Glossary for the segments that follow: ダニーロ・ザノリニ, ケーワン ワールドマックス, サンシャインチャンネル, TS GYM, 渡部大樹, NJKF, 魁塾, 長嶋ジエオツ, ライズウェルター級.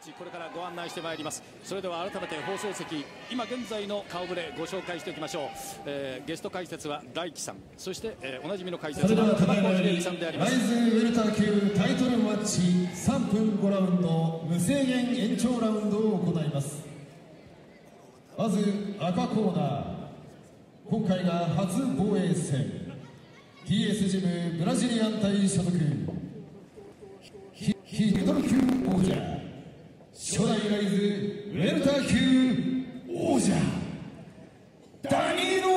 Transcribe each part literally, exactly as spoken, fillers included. ッチ、これからご案内してまいります。それでは改めて放送席、今現在の顔ぶれご紹介しておきましょう。えー、ゲスト解説は大輝さん、そして、えー、おなじみの解説は玉子秀樹さんであります。ライズウェルター級タイトルマッチさんぷんごラウンド無制限延長ラウンドを行います。まず赤コーナー、今回が初防衛戦、 ティーエス ジムブラジリアン隊所属非ミドル級王者、初代ライズウェルター級王者ダニーロ・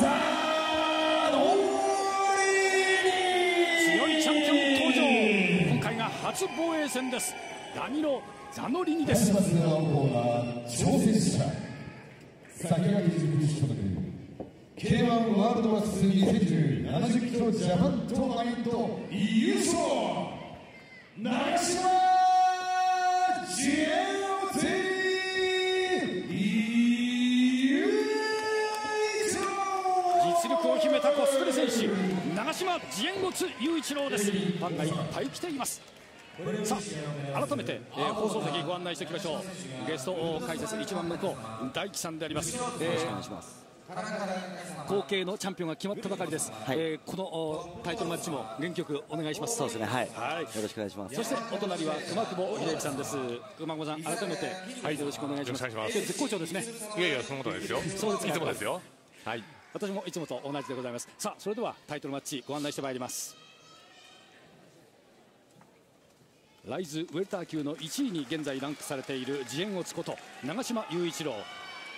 ザノリニ。強いチャンピオン登場、今回が初防衛戦です。ダニーロ・ザノリニです。まず青コーナー、挑戦者先駆け塾所属 ケーワン ワールドマックスにせんじゅう ななじゅっキロジャパントーナメント優勝、長嶋ジエオティ優勝。実力を秘めたコスプレ選手、長嶋ジエオツ雄一郎です。ファンがいっぱい来ています。さあ改めて、えー、放送席ご案内していきましょう。ゲスト解説一番向こう、大輝さんであります。よろしくお願いします。後継のチャンピオンが決まったばかりです、はい。えー、このタイトルマッチも元気よくお願いします。そうですね、はい、はい、よろしくお願いします。そしてお隣は熊久保秀樹さんです。熊久保さん、改めて、はい、よろしくお願いします。絶好調ですね。いやいや、そのことないですよ。そうですか。いつもですよ。はい、私もいつもと同じでございます。さあそれではタイトルマッチご案内してまいります。ライズウェルター級のいちいに現在ランクされているジエンオツこと長嶋雄一郎、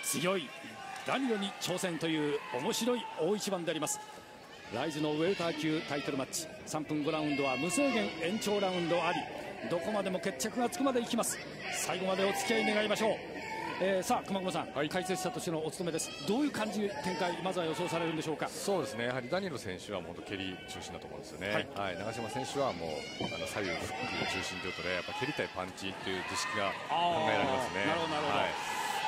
強いダニロに挑戦という面白い大一番であります。ライズのウェルター級タイトルマッチさんぷんごラウンドは無制限延長ラウンドあり、どこまでも決着がつくまでいきます。最後までお付き合い願いましょう。えー、さあ熊久保さん、はい、解説者としてのお務めです。どういう感じ展開、まずは予想されるんでしょうか。そうですね、やはりダニロ選手はもう蹴り中心だと思うんですよね、はいはい。長嶋選手はもうあの左右フック中心ということで、やっぱ蹴りたいパンチという図式が考えられますね。なるほどなるほど、はい。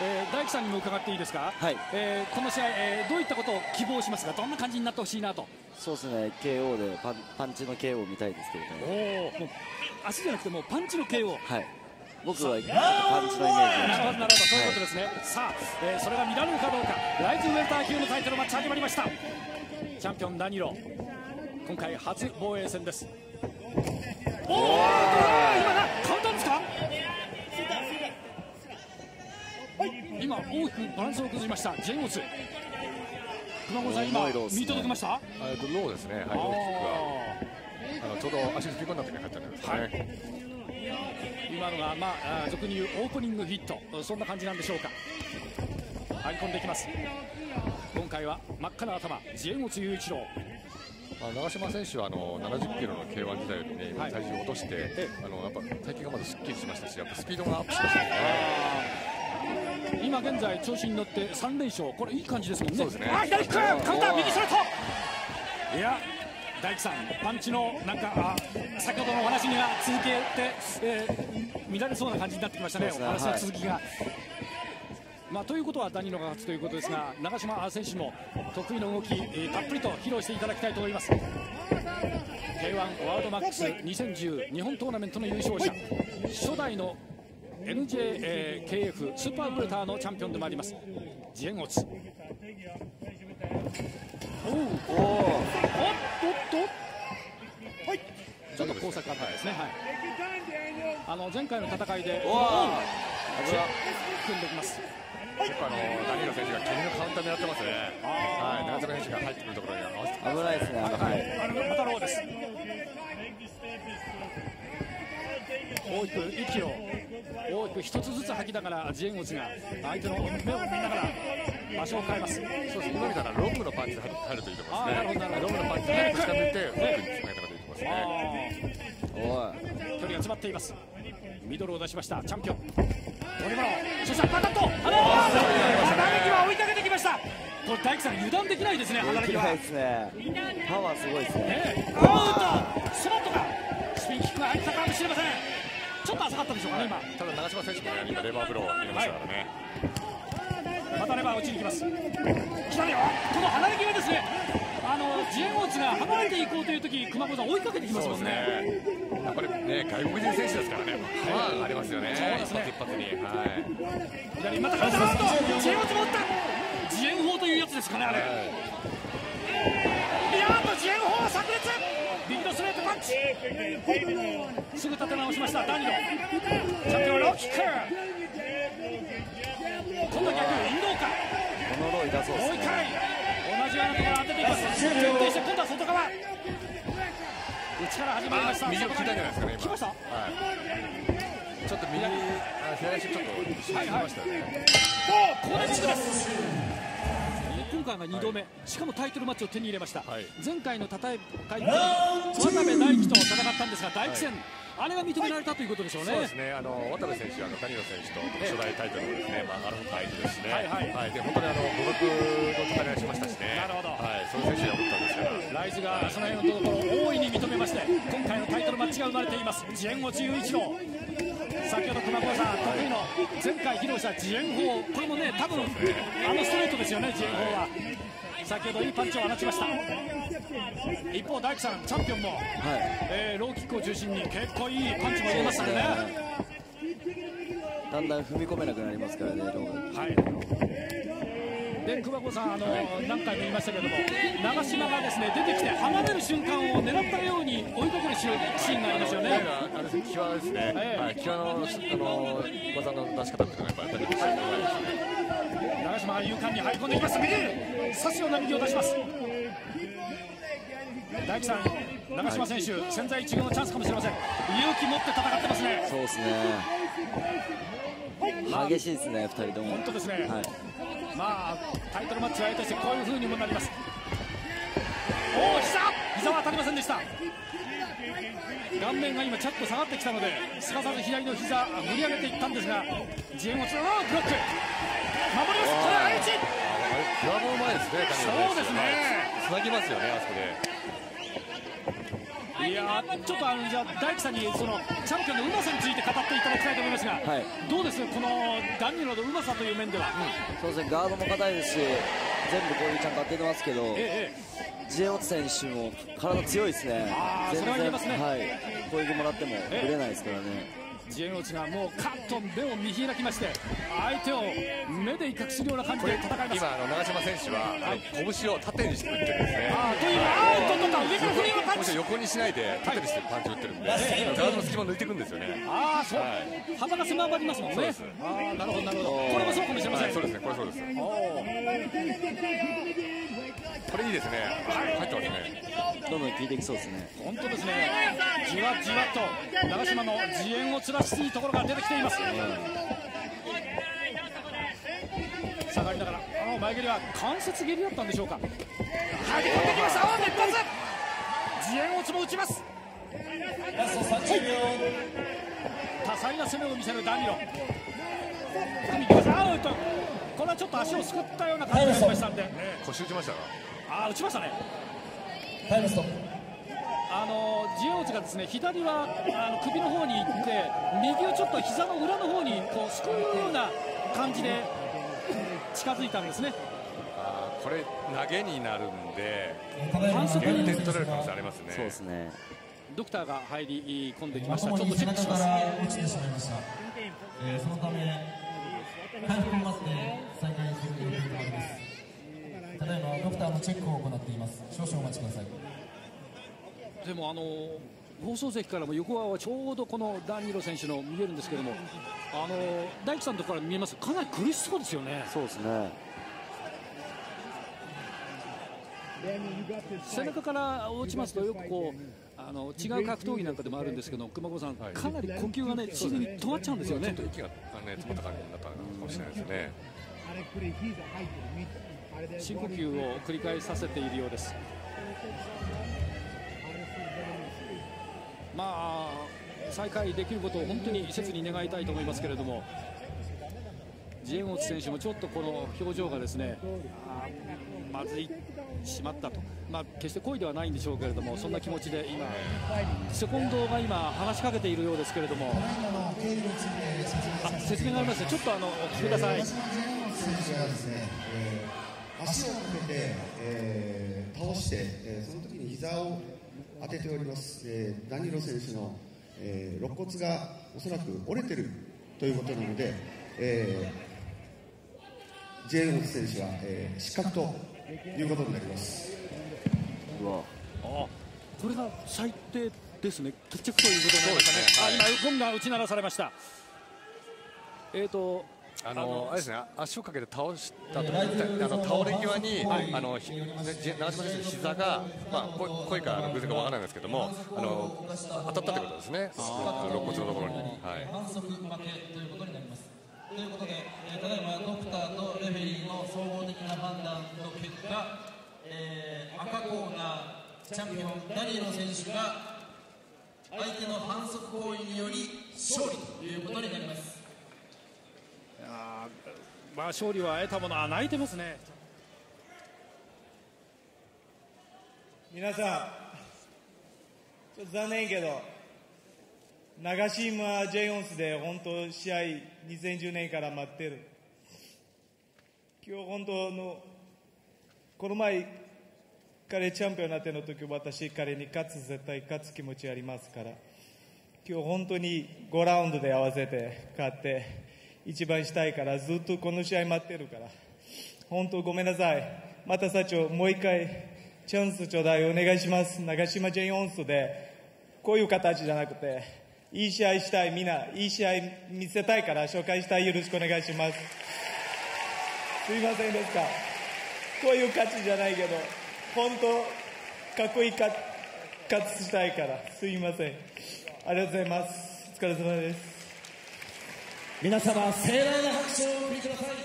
えー、大輝さんにも伺っていいですか、はい。えー、この試合、えー、どういったことを希望しますか。どんな感じになってほしいなと。そうですね、 ケーオー でパン、パンチの ケーオー を見たいですけどね。おー、もう足じゃなくてもうパンチの ケーオー、はい。僕はパンチのイメージ。なるほどなるほど、そういうことですね、はい。さあ、えー、それが見られるかどうか。ライズウェルター級のタイトルマッチ始まりました。チャンピオンダニロ、今回初防衛戦です。おお、今な簡単ですか。今大きくバランスを崩しましたジェンオツ。熊本さん、今見届けました。えっとローですね、はい。ローキックがあのちょうど足の踏み込んだ時に入ったんじゃないですかね、はい。今のが、まあ、俗に言うオープニングヒット、そんな感じなんでしょうか。入り込んでいきます。今回は真っ赤な頭、ジエンオツ雄一郎。まあ、長嶋選手はあのななじゅっキロの ケーワン 時代よりね、体重を落として、はい、あのやっぱ体型がまずすっきりしましたし、やっぱスピードがアップしましたね。今現在調子に乗ってさん連勝、これいい感じですもんね。そうですね。あ、左カウンター、右ストレート。いや。大輝さん、パンチのなんか先ほどのお話が続けて、えー、乱れそうな感じになってきましたね、お話の続きが。はい、まあ、ということはダニロが勝つということですが、長嶋選手も得意の動き、えー、たっぷりと披露していただきたいと思います。ケーワン ワールドマックスにせんじゅう日本トーナメントの優勝者、初代の エヌジェーケーエフ スーパーウルターのチャンピオンでもあります、ジエンオツ。おお、おっとっと、はい、ちょっと交錯があったんですね、はい。あの前回の戦いで、おお、組んできます。結構あのダニロ選手が蹴りのカウンター狙ってますね。はい、長嶋選手が入ってくるところに合わせて。危ないですね。はい、あのパタローです。大きく息を大きく一つずつ吐きながらジエンオツが相手の目を見ながら場所を変えます。そうですね、今みたいなロングのパンチで入るといいと思いますね。ロングのパンチで近づいてフックにつなげたらいいと思いますね。距離が詰まっています。ミドルを出しましたチャンピオンドリバロー。そしてパタッと離れた、離れ際を追いかけてきました。これ大輝さん、油断できないですね。離れ際パワーすごいですね。アウト、スロットがスピンキックが入ったかもしれません。ちょっと浅かったでしょうかね、はい、今。ただ長嶋選手も、ね、今レバーブローを入れましたからね、はい。またレバー落ちにきます。左はこの離れ際ですね。あのジエンオツが離れていこうという時、熊久保さん追いかけてきますもんね。やっぱりね、外国人選手ですからね、パワーがありますよね、一発一発に。左、また体がアウト、知恵を積もった、自演法というやつですかね、あれ。ビヨーンの自演法炸裂、右のストレートパンチ、すぐ立て直しました、ダニロ、チャンピオンローキック、今度は逆、インドーか、もういっかい、同じようなところ当てていきます、徹底して、今度は外側。内から始まりました。右を切ったんじゃないですかね。今。来ました。はい。ちょっと右、左足ちょっと引きましたね。お、これです。今回がにどめ、しかもタイトルマッチを手に入れました。前回の戦いで渡部大樹と戦ったんですが、大樹戦、あれが認められたということでしょうね。そうですね。あの渡部選手、あの谷野選手と初代タイトルのですね、まああの相手ですね。はいはい。で本当にあの互角の戦いをしましたしね。なるほど。はい。そういう選手が多かったですから。ライズがその辺のところを大いに認めまして、今回のタイトルマッチが生まれています。ジェンゴチユイチロー、先ほど熊川さん得意の前回披露したジェンゴ、これもね多分あのストレートですよね。ジェンゴは先ほどいいパンチを放ちました。一方大樹さんチャンピオンも、はい、えー、ローキックを中心に結構いいパンチも入れましたね。だんだん踏み込めなくなりますからね。はい。で熊子さん、あの何回も言いましたけども、長嶋がですね出てきて離れる瞬間を狙ったように追いかけるシーンがありますよね。あれ際ですね。はい。際のあの技の出し方っていうのはやっぱり当たりですよね。長嶋が勇敢に入り込んでいきます。右、差しような右を出します。大樹さん、長嶋選手、はい、千載一遇のチャンスかもしれません。勇気持って戦ってますね。そうですね。激しいですね、二人とも。本当ですね。はい。まあタイトルマッチを相手してこういう風にもなります。おお、膝膝は当たりませんでした。顔面が今ちょっと下がってきたのですかさず左の膝盛り上げていったんですが、ジェンをつなぐブロック守ります。これは相手ラボの前ですね。そうですね、つなぎますよね、あそこで。いやー、ちょっとあのじゃあ大樹さんにそのチャンピオンのうまさについて語っていただきたいと思いますが、はい、どうですか、このダニロのうまさという面では。うん、そうですね、ガードも硬いですし、全部こういうちゃんと当ててますけど、ええ、ジェンオツ選手も体強いですね。全然、はい、攻撃もらってもぶれないですからね。ええ、ジェンオツがもうカッと目を見開きまして、相手を目で威嚇するような感じで戦います。今あの長嶋選手は、はい、拳を縦にして打ってるんですね。あーというアウトとか上から振りをパンチ。横にしないで縦にしてパンチ打ってるんで、ガードの隙間抜いていくんですよね。ああ、そう。幅が狭まりますもんね。ああ、なるほどなるほど。これもそうかもしれません。そうですね、これそうです。これいいですね。入ってますね。どんどん効いていきそうですね。本当ですね。じわじわと長嶋の自演を貫きところが出てきています。下がりながら、あの前蹴りは関節蹴りだったんでしょうか。入り込んできました。ああ、一発。自演をつも打ちます。多彩な攻めを見せるダニロ。アウト。これはちょっと足をすくったような感じがしましたんで。腰打ちましたか。ああ、打ちましたね。タイムストップ。あのジェオーズがですね、左はあの首の方に行って、右をちょっと膝の裏の方にこうすくうような感じで。近づいたんですね。ああ、これ投げになるんで反則に点取られる可能性ありますね。そうですね。ドクターが入り込んできました。ちょっとチェックします。落ちてしまいました。えー、そのため回復を待って再開するということです。ただいまドクターのチェックを行っています。少々お待ちください。でもあの放送席からも横側はちょうどこのダニーロ選手の見えるんですけども、あの大樹さんのところから見えます。かなり苦しそうですよね。そうですね。背中から落ちますとよくこうあの違う格闘技なんかでもあるんですけど、熊子さん、はい、かなり呼吸がね自然に止まっちゃうんですよね。ちょっと息がね詰まった感じになったかもしれないですね。深呼吸を繰り返させているようです。まあ再開できることを本当に切に願いたいと思いますけれども、ジェンオツ選手もちょっとこの表情がですね、あまずい、しまったと、まあ、決して故意ではないんでしょうけれども、そんな気持ちで今、セコンドが今、話しかけているようですけれども、あ、説明がありますね、ちょっとあのお聞きください。足をかけて、えー、倒して、えー、その時に膝を当てております。えー、ダニロ選手のえー、肋骨がおそらく折れてるということなので、えー、ジェームズ選手は、えー、失格ということになります。うわあ、これが最低ですね、決着ということになりましたね。今、ウコンが打ち鳴らされました。えーとあのあれですね、足をかけて倒したと、あの倒れ際に長嶋選手の膝が、まあ、声か偶然かわからないんですけども、あの当たったということですね、肋骨のところに。反則負けということになります。ということで、ただいまドクターとレフェリーの総合的な判断の結果、えー、赤コーナーチャンピオンダニエロ選手が相手の反則行為により勝利ということになります。あまあ、勝利は得たものは泣いてますね。皆さん、ちょっと残念けど、長嶋ジェイオンスで本当、試合、にせんじゅうねんから待ってる。今日、本当の、この前、彼、チャンピオンになっての時、私、彼に勝つ、絶対勝つ気持ちありますから、今日、本当にごラウンドで合わせて勝って。一番したいからずっとこの試合待ってるから、本当ごめんなさい。また社長、もう一回チャンスちょうだいお願いします。長嶋ジェイオンスでこういう形じゃなくて、いい試合したい、みんないい試合見せたいから紹介したい、よろしくお願いします。すいませんでした。こういう勝ちじゃないけど本当かっこいい勝ちしたいからすいません。ありがとうございます。お疲れ様です。皆様、盛大な拍手をお送りください。